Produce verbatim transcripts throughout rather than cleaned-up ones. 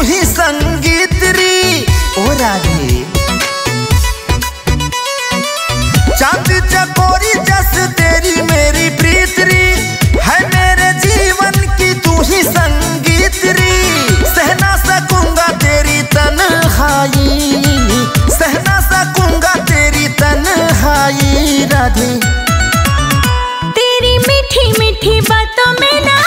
तू ही संगीत री ओ राधे चांद चकोरी जस तेरी मेरी प्रीत री है मेरे जीवन की तू ही संगीत री। सह ना सकूंगा तेरी तन्हाई, सह ना सकूंगा तेरी तन्हाई राधे। तेरी मीठी मीठी बातों में ना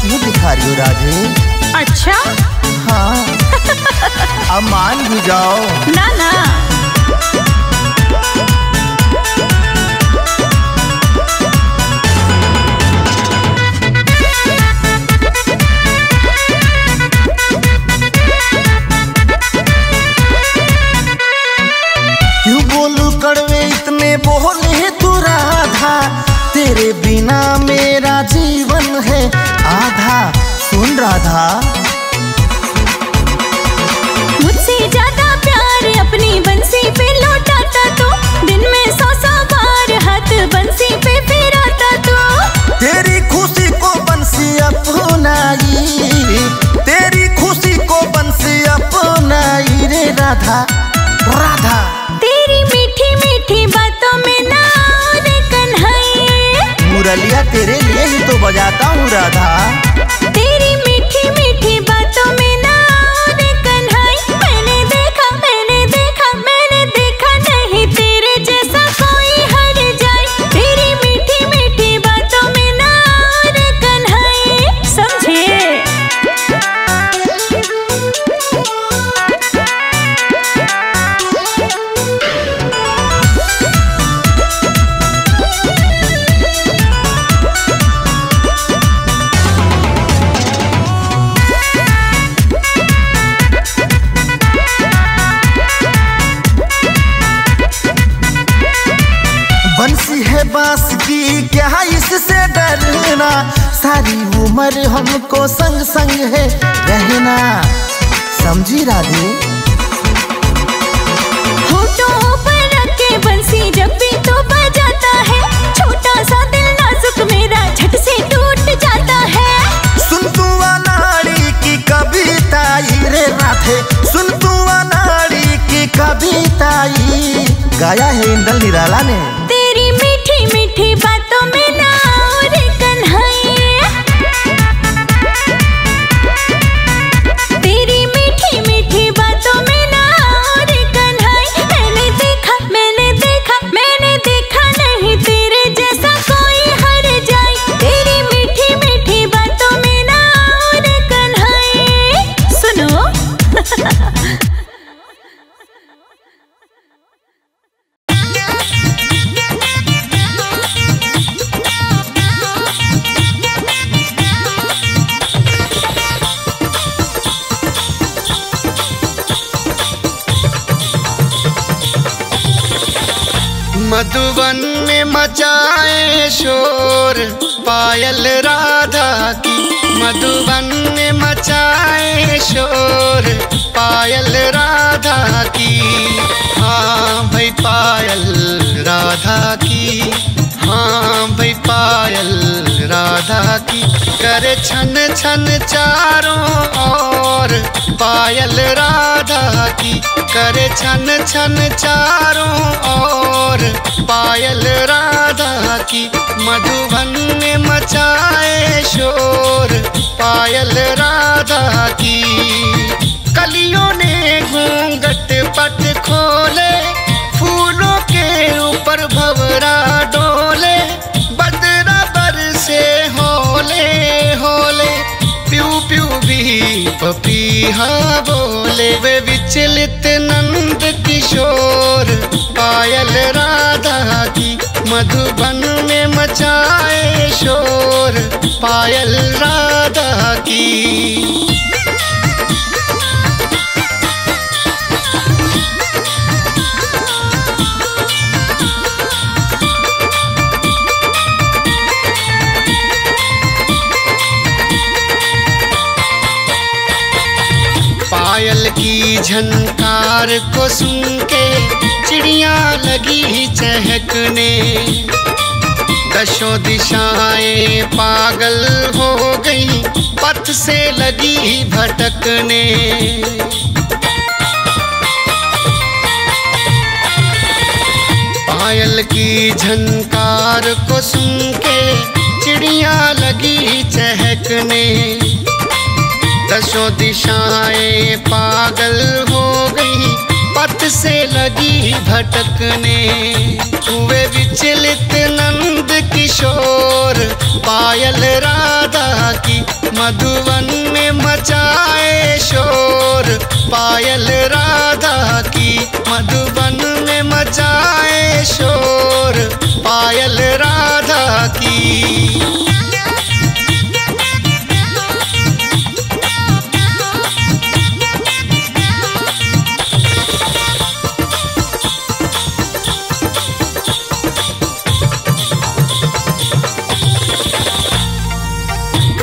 क्यों दिखा रही हो राधे? अच्छा हाँ अब मान भी जाओ ना ना। क्यों बोलू कड़वे इतने बोले तू राधा, तेरे बिना मेरा जीवन है आधा। सुन राधा मुझसे ज्यादा प्यार अपनी बंसी पे लौटाता तो, दिन में सौ सौ बार हाथ बंसी पे फेराता तो। तेरी खुशी को बंसी अपनाई, तेरी खुशी को बंसी अपनाई रे राधा राधा। तेरी मीठी मीठी बातों में ना मुरलिया तेरे लिए ही तो बजाता हूँ राधा। तेरी मीठी मीठी बातों में ना आने कन्हई, मैंने देखा मैंने देखा मैंने देखा नहीं तेरे जैसा कोई हर जाए। तेरी मीठी मीठी बातों में ना आने कन्हई समझे। बंसी है बांस की क्या इससे डरना, सारी उम्र हमको संग संग है रहना। समझी राधे होठों पर रख के बंसी जब भी तो बजाता है, छोटा सा दिल नाजुक मेरा झट से टूट जाता है। सुन तू अनाड़ी की कविता रे राधे, सुन तू अनाड़ी की कविता गाया है इंद्र निराला ने। मीठी बातों में ना और कन्हई, तेरी मीठी मीठी बातों में ना और कन्हई, मैंने देखा मैंने देखा मैंने देखा नहीं तेरे जैसा कोई हर जाए। तेरी मीठी मीठी बातों में ना और कन्हई। सुनो मधुबन में मचाए शोर पायल राधा की, मधुबन में मचाए शोर पायल राधा की। हाँ भाई पायल राधा की, हाँ भाई पायल राधा की। करे छन छन चारों ओर पायल राधा की, करे छन छन चारों ओर पायल राधा की। मधुबन में मचाए शोर पायल राधा की। कलियों ने घूंघट पट खोले, फूलों के ऊपर भंवरा डोले। बदरा बरसे होले होले, प्यू प्यू भी पपीहा बोले। वे विचलित नंद किशोर पायल राधा की, मधुबन में मचाए शोर पायल राधा की। कोयल की झनकार को सुन के चिड़िया लगी चहकने, दशों दिशाएं पागल हो गई पथ से लगी भटकने। पायल की झनकार को सुन के चिड़िया लगी चहकने, दशों दिशाएं पागल हो गई पथ से लगी भटकने। हुए विचलित नंद किशोर पायल राधा की, मधुवन में मचाए शोर पायल राधा की, मधुवन में मचाए शोर पायल राधा की।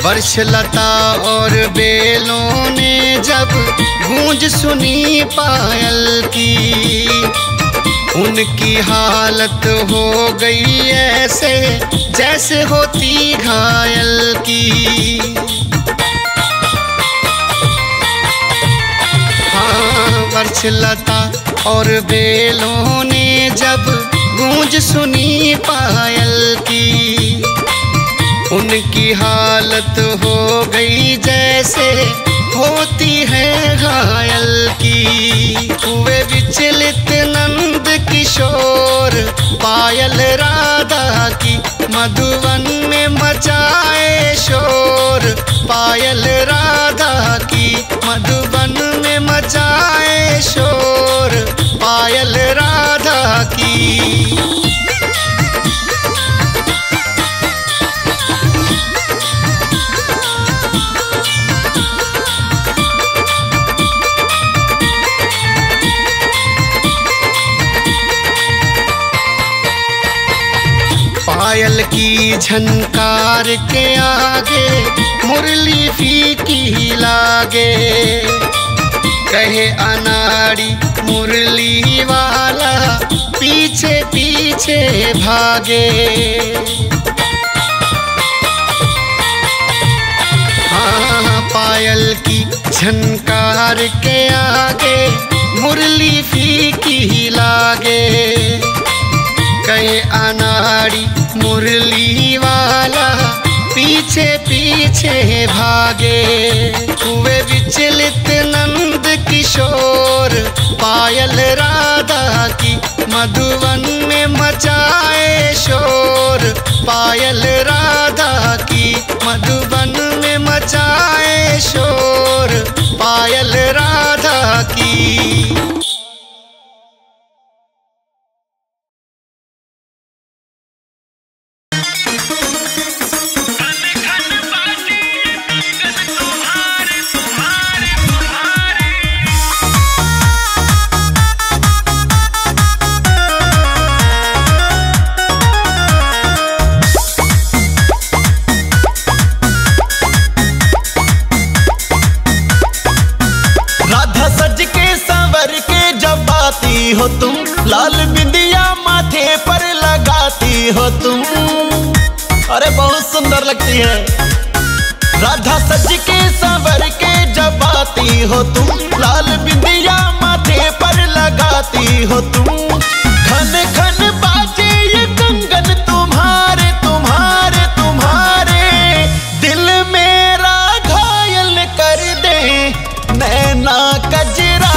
वर्षलता और बेलों ने जब गूंज सुनी पायल की, उनकी हालत हो गई ऐसे जैसे होती घायल की। हाँ, वर्षलता और बेलों ने जब गूंज सुनी पायल की, उनकी हालत हो गई जैसे होती है घायल की। हुए विचलित नंद किशोर पायल राधा की, मधुवन में मचाए शोर पायल राधा की, मधुवन में मचाए शोर पायल राधा की। पायल की झनकार के आगे मुरली फीकी लागे, कहे अनाड़ी मुरली वाला पीछे पीछे भागे। हाँ, पायल की झनकार के आगे मुरली फीकी लागे, कहे अनाड़ी मुरली वाला पीछे पीछे भागे। हुए विचलित नंद किशोर पायल राधा की, मधुवन में मचाए शोर पायल राधा की, मधुवन में मचाए शोर पायल राधा की। हो तुम लाल बिंदिया माथे पर लगाती हो तुम, अरे बहुत सुंदर लगती है। राधा सज के संवर के जब आती हो तुम, लाल बिंदिया माथे पर लगाती हो तुम। खन खन बाजे ये कंगन तुम्हारे तुम्हारे तुम्हारे, दिल मेरा घायल कर दे नैना कजरा,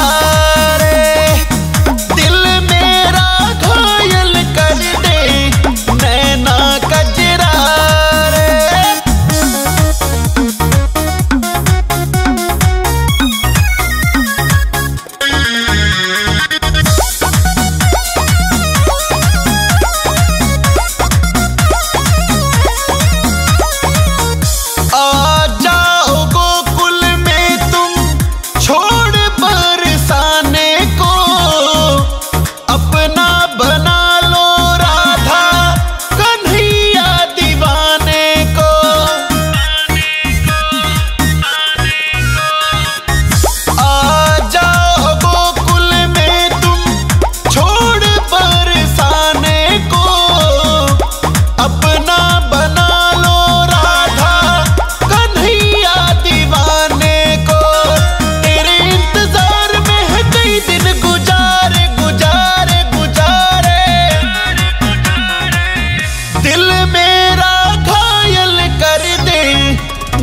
दिल मेरा घायल कर दे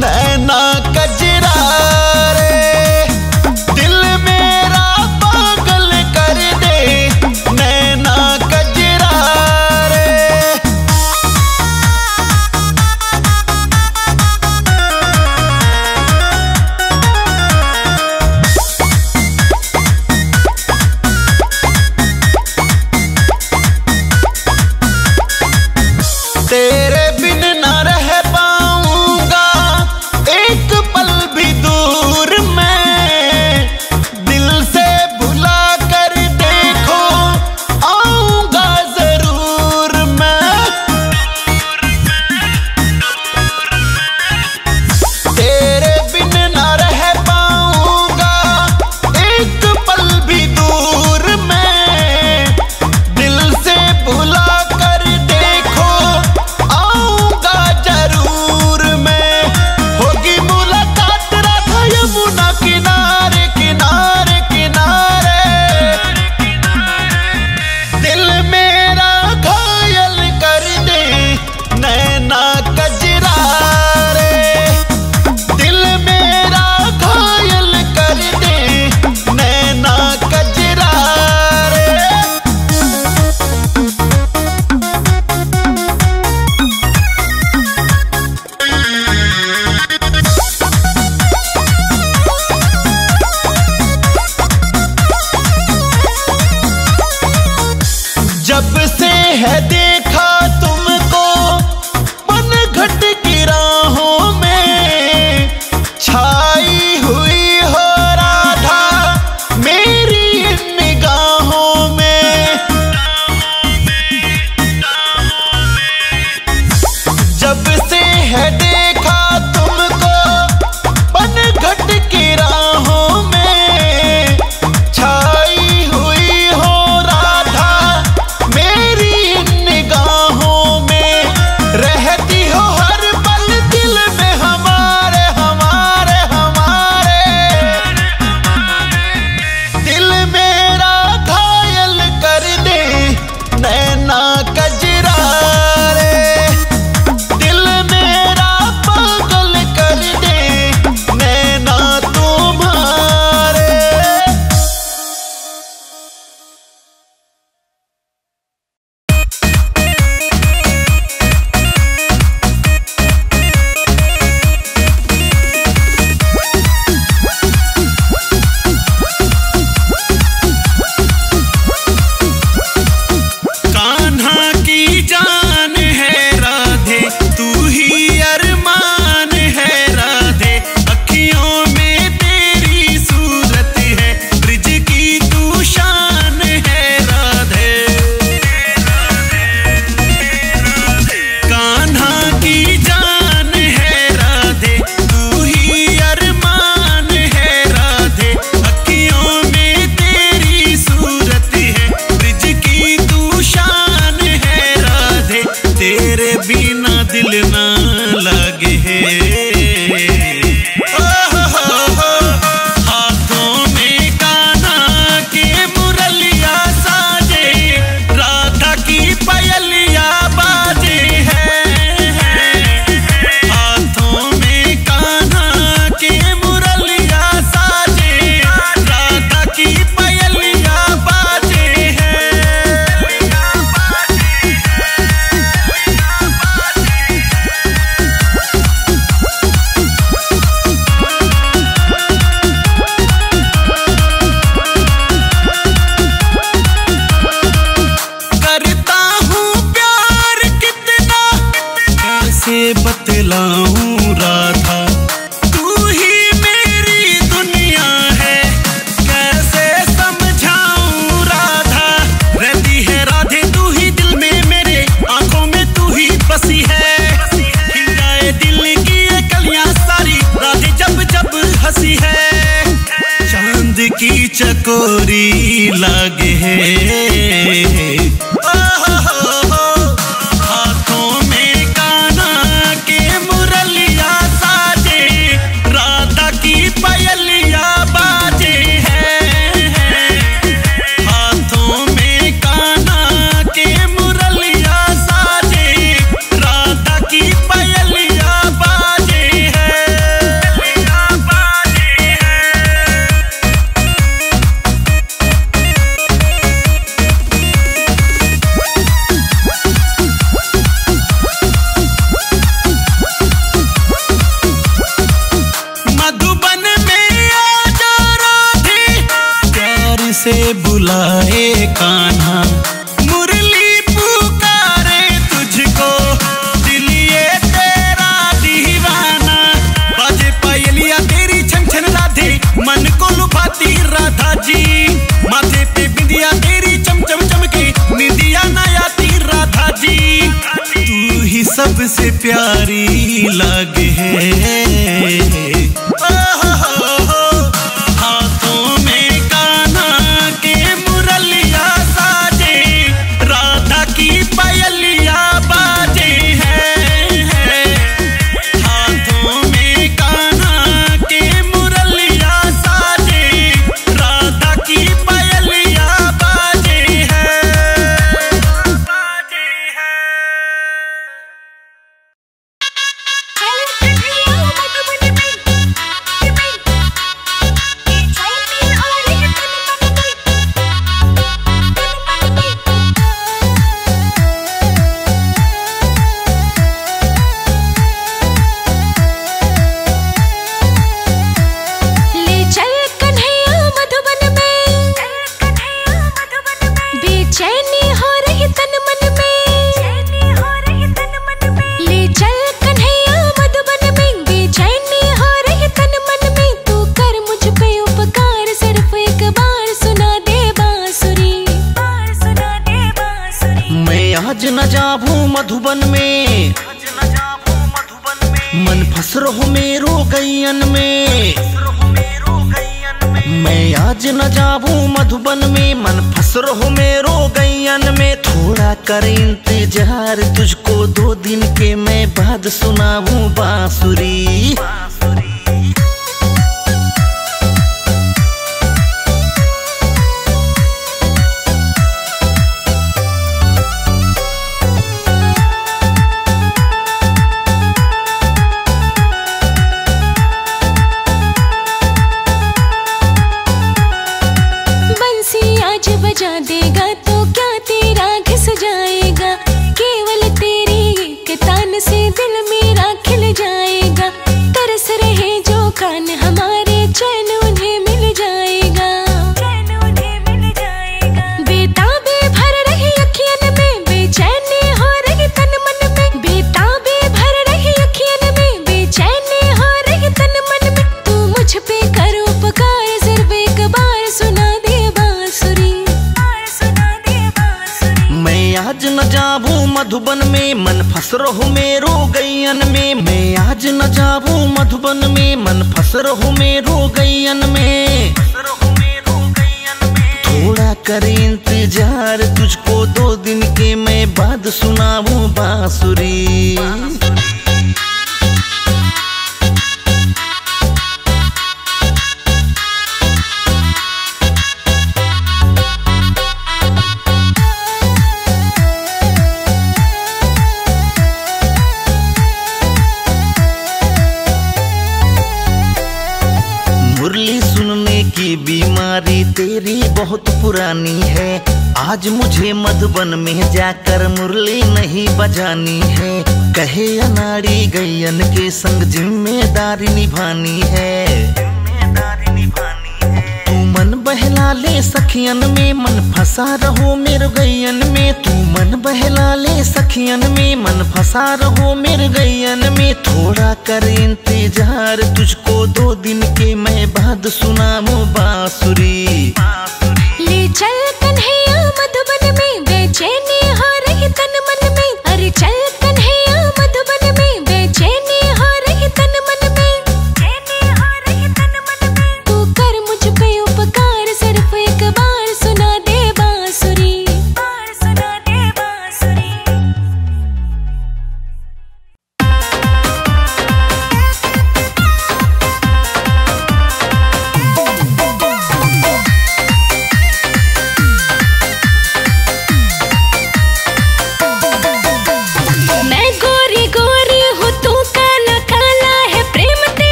नैना कजरा रे, दिल मेरा पागल कर दे नैना कजरा रे। तेरे बिन ना रह पाऊंगा एक पल भी दूर मैं, दिल से भुला कर देखो आऊंगा जरूर मैं। तेरे बिन ना रह पाऊंगा एक पल भी दूर मैं, दिल से भुला जब से है देखा तुमको पनघट की राहों में, छाई हुई हो राधा मेरी निगाहों में। जब से है देखा तुमको पनघट की राहों में, छाई की चकोरी लागे है। सबसे प्यारी लागे है।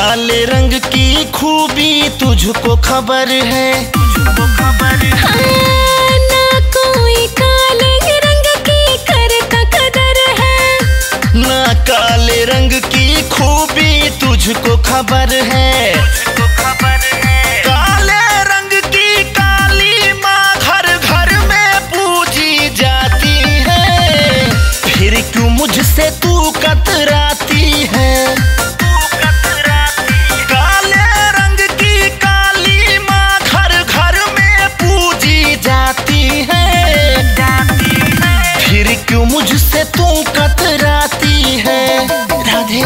काले रंग की खूबी तुझको खबर है, तुझको खबर है। हाँ, ना कोई काले रंग की करता कदर है, ना काले रंग की खूबी तुझको खबर है, तुझको खबर है। काले रंग की काली माँ घर घर में पूजी जाती है, फिर क्यों मुझसे तू कतराती है। मुझसे तू कतराती है। राधे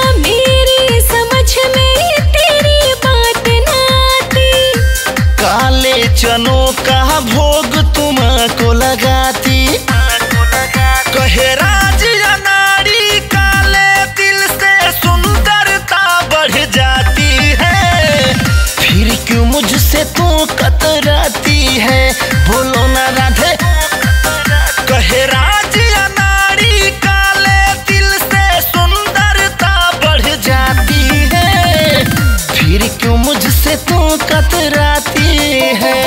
राधे मेरी समझ में तेरी बात ना आती, ना आती। काले चनों का भोग तुम को लगाती, को लगाती। हाँ, हाँ, मेरी समझ में तेरी बात ना आती, काले चनों का भोग तुम को लगाती, को लगाती। कहे राजिया नारी काले दिल से सुंदरता बढ़ जाती है, फिर क्यों मुझसे तू कतराती है। बोलो ना राधे। कहे राजिया क्यों मुझसे तू कतराती है।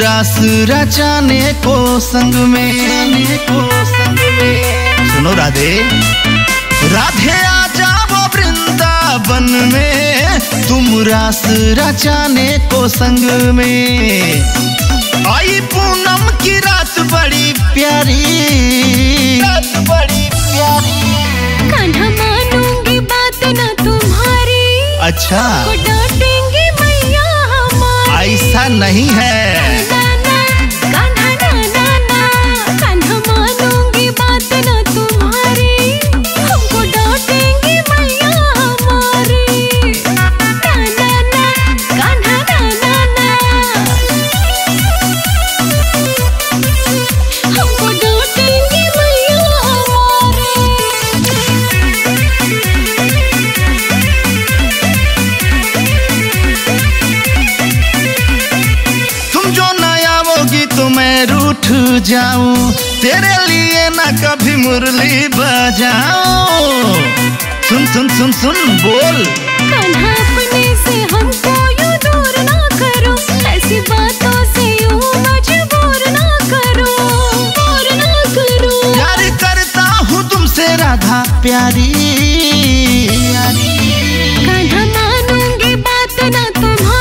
रास रचाने को संग में, को संग में। सुनो राधे राधे आजा वो वृंदावन में, तुम रास रचाने को संग में। आई पूनम की रात बड़ी प्यारी, रात बड़ी प्यारी। कान्हा मानूंगी बात ना तुम्हारी। अच्छा डांटेंगे मैया हमारी। ऐसा नहीं है। जाऊं तेरे लिए ना कभी मुरली बजाऊं। सुन सुन सुन सुन बोल। कान्हा अपने से हमको यूं दूर ना करो, ऐसी बातों से यूं मजबूर ना करो, दूर ना करो। यारी करता हूँ तुमसे राधा प्यारी, यारी। कान्हा मानूंगी बात ना तुम्हारी।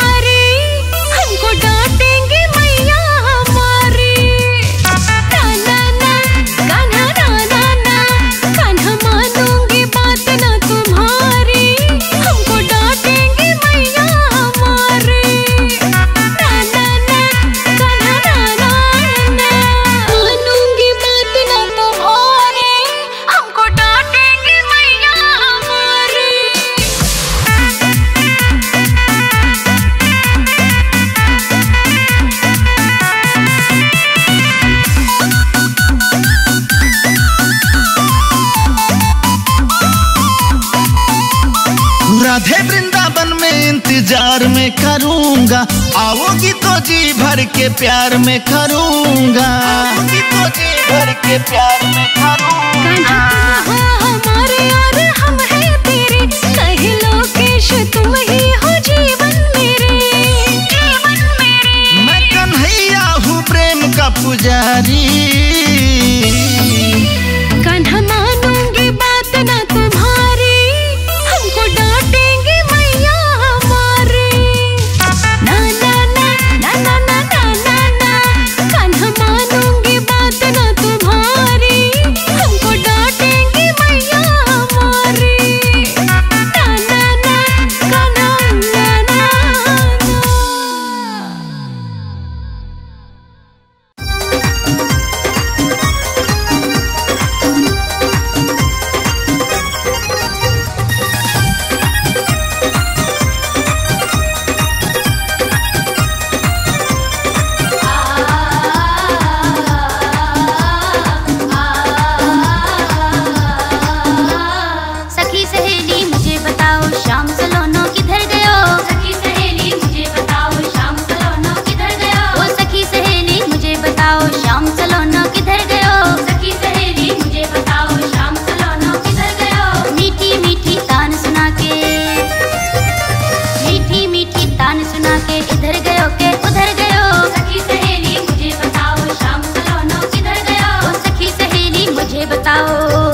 इंतजार में करूंगा, आओगी तो जी भर के प्यार में करूंगा, आओगी तो जी भर के प्यार में करूंगा। हमारे यार हम हैं तेरे, कहे लोकेश तुम ही हो जीवन मेरे, जीवन मेरे। मैं कन्हैया हूँ प्रेम का पुजारी। कान्हा मानूंगी बात ना तुम्हारी, हमको डांटेंगे मैया हमारी। मुझे बताओ।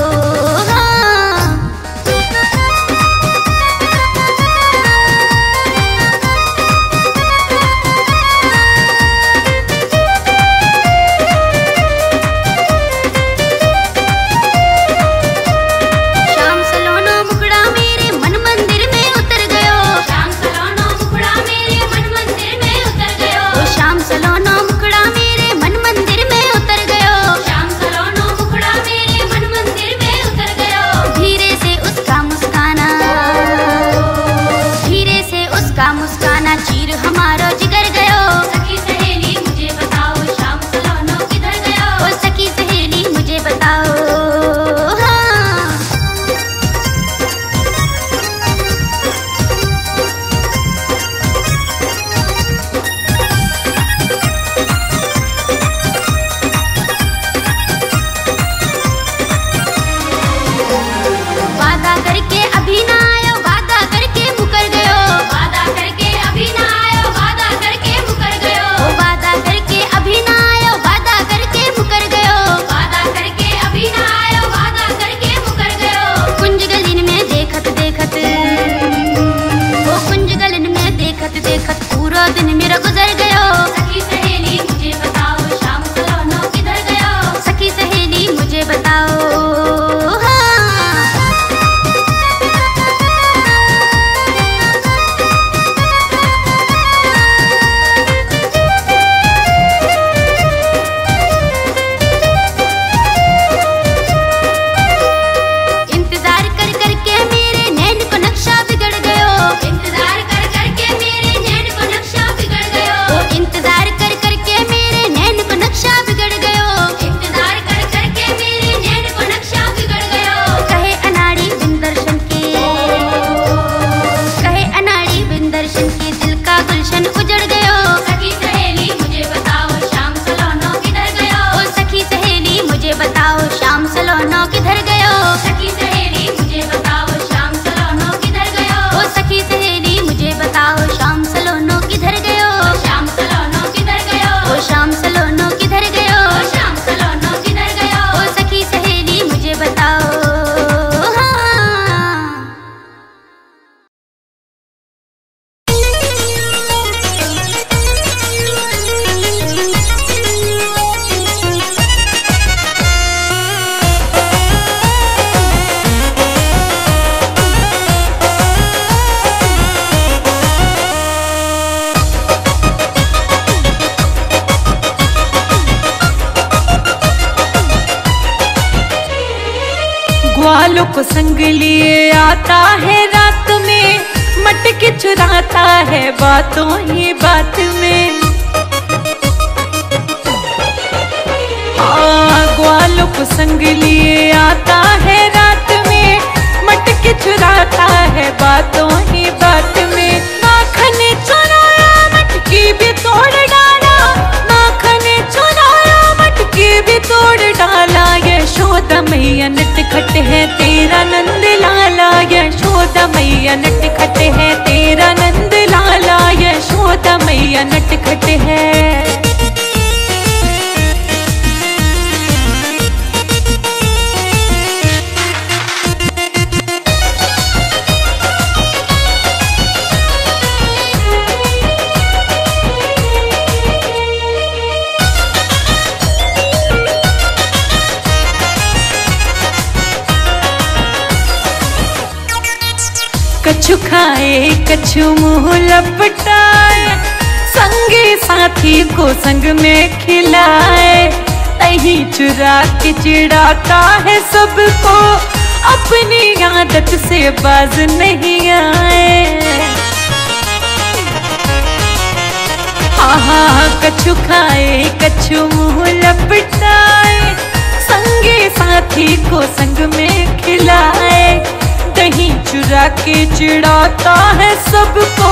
ग्वालों को संग लिए आता है रात में, मटके चुराता है बातों ही बात में। ग्वालों को संग लिए आता है रात में, मटके चुराता है बातों ही बात में। नाखन चुराया मटकी भी तोड़ डाला, नाखन चुराया मटकी भी तोड़ डाला। यशोदा मैया नटखट है तेरा नंद लाला, यशोदा मैया नटखट है तेरा नंद लाला, यशोदा मैया नटखट है। कछु खाए कछु मुँह लपटाए, संगे साथी को संग में खिलाए। नहीं चुरा के चिढ़ाता है सबको, अपनी आदत से बाज नहीं आए। आहा कछु खाए कछु मुँह लपटाए, संगे साथी को संग में खिलाए। नहीं चुरा के चिढ़ाता है सबको,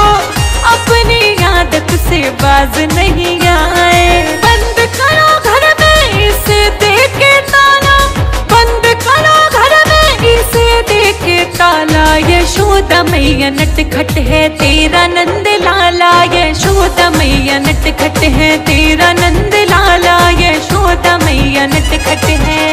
अपनी आदत से बाज नहीं आए। बंद करो घर में इसे देके ताला, बंद करो घर में इसे देके ताला। यशोदा मैया नटखट है तेरा नंद लाला, यशोदा मैया नटखट है तेरा नंद लाला, यशोदा मैया नटखट है।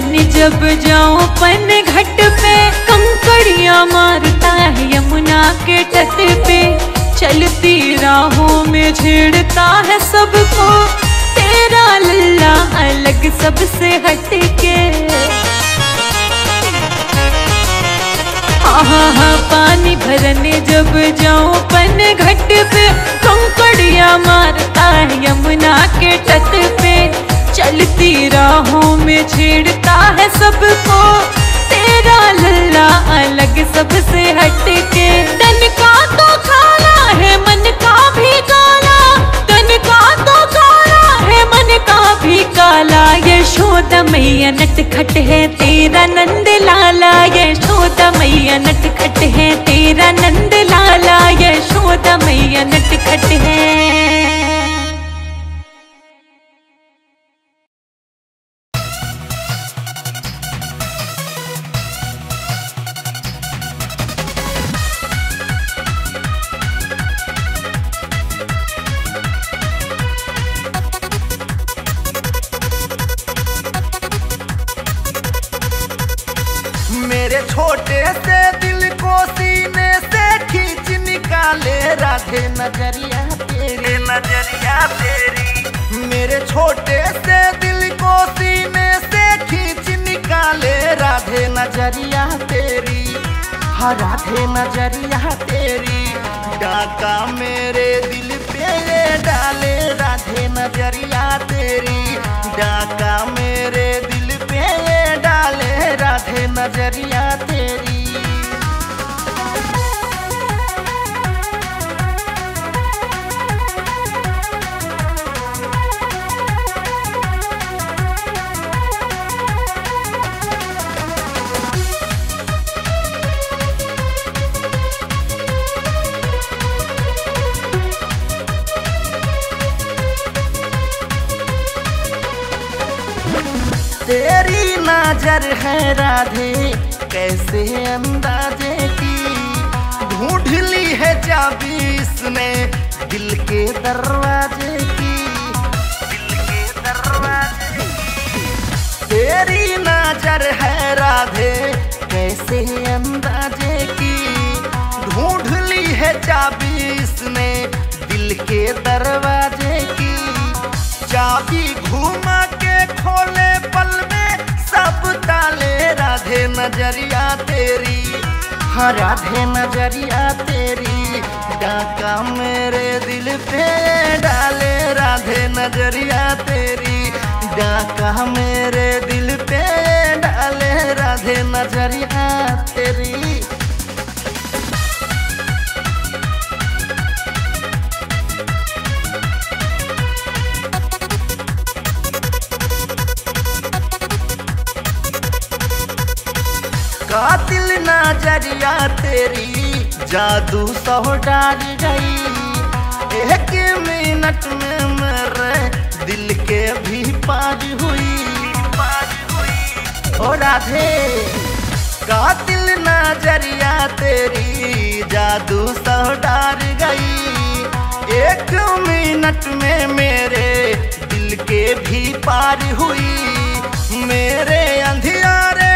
मन जब जाऊं पन घट पे, कंकड़ियां मारता है यमुना के तट पे। चलती राहों में छेड़ता है सबको, तेरा लल्ला अलग सबसे हटके। आहा पानी भरने जब जाऊं पन घट पे, कंकड़ियां मारता है यमुना के तट पे। चलती राहों में छेड़ता है सबको, तेरा लल्ला अलग सबसे हटके। तन का तो खाना है मन का भी काला, तन का तो खाना है मन का भी काला। यशोदा मैया नटखट है तेरा नंद लाला, यशोदा मैया नटखट है तेरा नंद लाला, यशोदा मैया नटखट है। छोटे से दिल को सीने से खींच निकाले राधे नजरिया तेरे, नजरिया तेरी। मेरे छोटे से दिल को सीने से खींच निकाले राधे नजरिया तेरी, हाँ राधे नजरिया तेरी। डाका मेरे दिल पे डाले राधे नजरिया तेरी, डाका मेरे दिल पे डाले राधे नजरिया तेरी। तेरी नजर है राधे कैसे अंदाजे की, ढूंढ ली है चाबी इसने दिल के दरवाजे की, दिल के दरवाजे की। तेरी नजर है राधे कैसे अंदाजे की, ढूंढ ली है चाबी इसने दिल के दरवाजे की। चाबी घुमा के खोले पल में सब ताले राधे नजरिया तेरी, हाँ राधे नजरिया तेरी। डाका मेरे दिल पे डाले राधे नजरिया तेरी, डाका मेरे दिल पे डाले राधे नजरिया तेरी। कातिल नजरिया तेरी जादू सो डाल गई, एक मिनट में मेरे दिल के भी पार हुई, पार हुई। ओ राधे कातिल नजरिया तेरी जादू सो डाल गई, एक मिनट में मेरे दिल के भी पार हुई। मेरे अंधियारे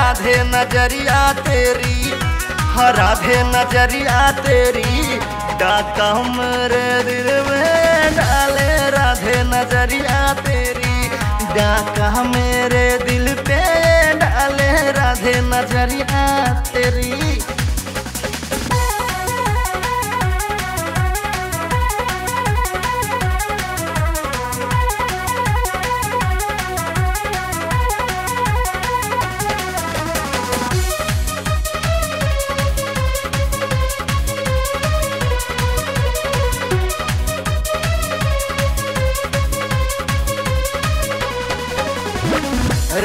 राधे नजरिया तेरी, हाँ राधे नजरिया तेरी। डाका मेरे दिल में डाले राधे नजरिया तेरी, डाका मेरे दिल पे डाले राधे नजरिया तेरी।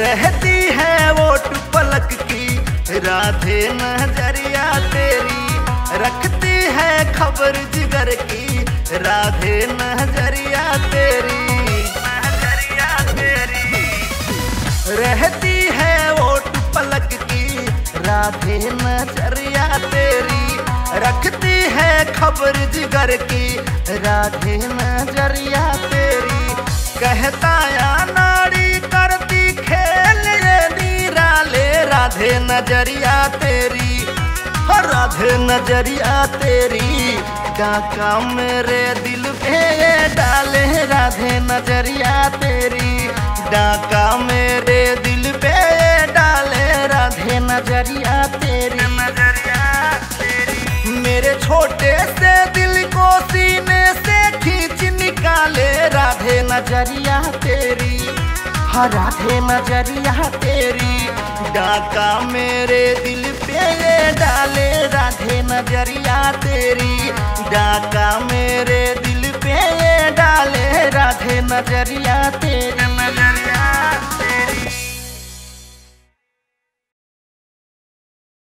रहती है वो टुपलक की राधे नजरिया तेरी, रखती है खबर जिगर की राधे नजरिया तेरी, नजरिया तेरी। रहती है वो टुपलक की राधे नजरिया तेरी, रखती है खबर जिगर की राधे नजरिया तेरी। कहता या नारी करती खेल रे निराले राधे नजरिया तेरी, राधे नजरिया तेरी काका मेरे दिल पे डाले, राधे नजरिया तेरी डाका मेरे दिल पे डाले, राधे नजरिया तेरी नजरिया तेरी। मेरे छोटे से दिल को सीने से खींच निकाले राधे नजरिया तेरी, हाँ राधे नजरिया तेरी डाका मेरे दिल पे डाले, राधे नजरिया तेरी डाका मेरे दिल पे डाले, राधे नजरिया